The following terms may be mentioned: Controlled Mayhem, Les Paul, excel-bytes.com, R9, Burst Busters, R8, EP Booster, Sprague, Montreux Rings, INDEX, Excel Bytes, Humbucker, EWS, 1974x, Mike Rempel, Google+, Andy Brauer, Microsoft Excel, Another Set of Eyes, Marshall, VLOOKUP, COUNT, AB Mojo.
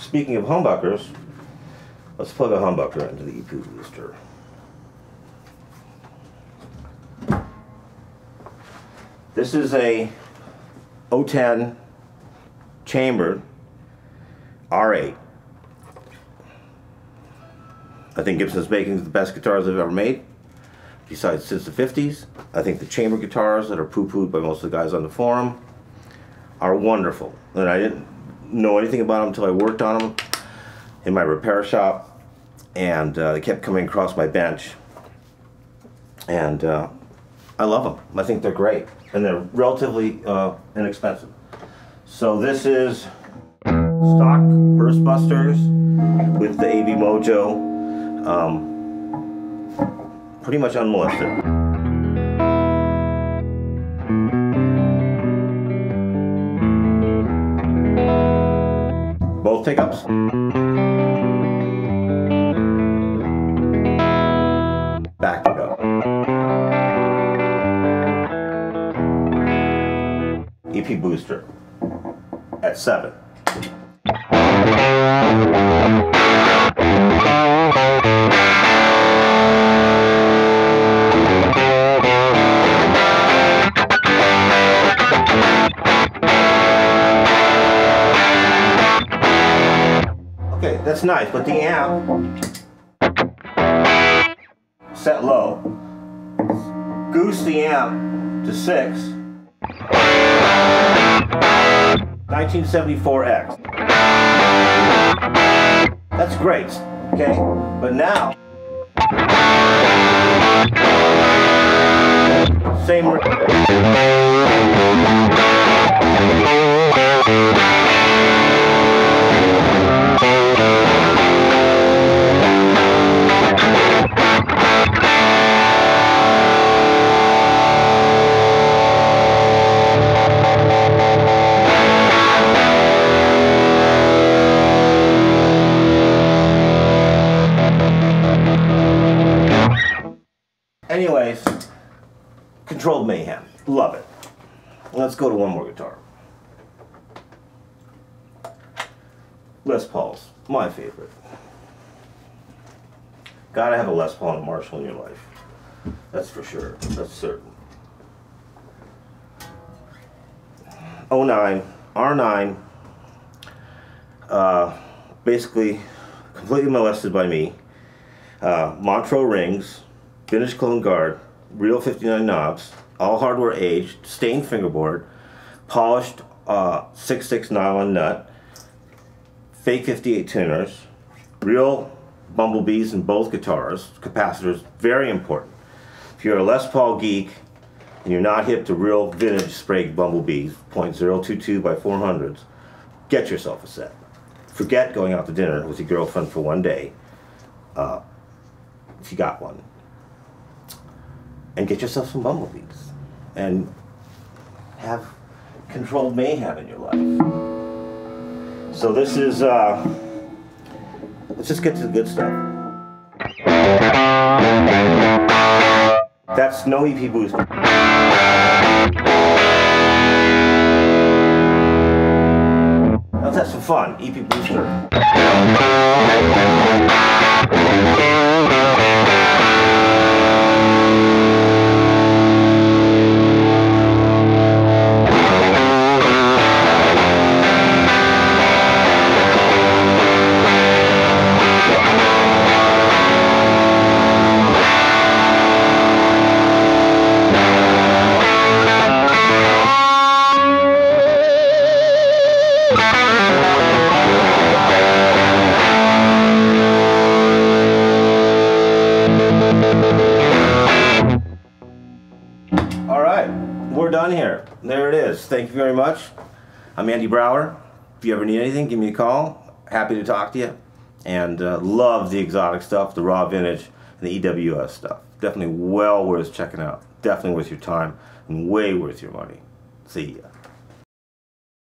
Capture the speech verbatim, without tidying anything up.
Speaking of humbuckers, let's plug a humbucker into the E P Booster. This is a oh ten chambered R eight. I think Gibson's making the best guitars they've ever made, besides since the fifties. I think the chamber guitars that are poo-pooed by most of the guys on the forum are wonderful. And I didn't know anything about them until I worked on them in my repair shop, and uh, they kept coming across my bench. And uh, I love them. I think they're great, and they're relatively uh, inexpensive. So this is stock Burst Busters with the A B Mojo, um, pretty much unmolested. Both pickups. Back it up. E P Booster at seven. That's nice, but the amp set low. Goose the amp to six. nineteen seventy-four X. That's great, okay? But now, same. Anyways, Controlled Mayhem. Love it. Let's go to one more guitar. Les Pauls. My favorite. Gotta have a Les Paul and a Marshall in your life. That's for sure. That's certain. oh nine. R nine. Uh, basically, completely molested by me. Uh, Montreux Rings. Vintage clone guard, real fifty-nine knobs, all hardware aged, stained fingerboard, polished uh, six six nylon nut, fake fifty-eight tuners, real bumblebees in both guitars, capacitors, very important. If you're a Les Paul geek and you're not hip to real vintage Sprague bumblebees, point zero two two by four hundreds, get yourself a set. Forget going out to dinner with your girlfriend for one day, uh, if you got one. And get yourself some bumblebees. And have Controlled Mayhem in your life. So this is, uh, let's just get to the good stuff. That's no E P Booster. Let's have some fun. E P Booster. We're done here. There it is. Thank you very much. I'm Andy Brauer. If you ever need anything, give me a call. Happy to talk to you. And uh, love the exotic stuff, the raw vintage, and the E W S stuff. Definitely well worth checking out. Definitely worth your time and way worth your money. See ya.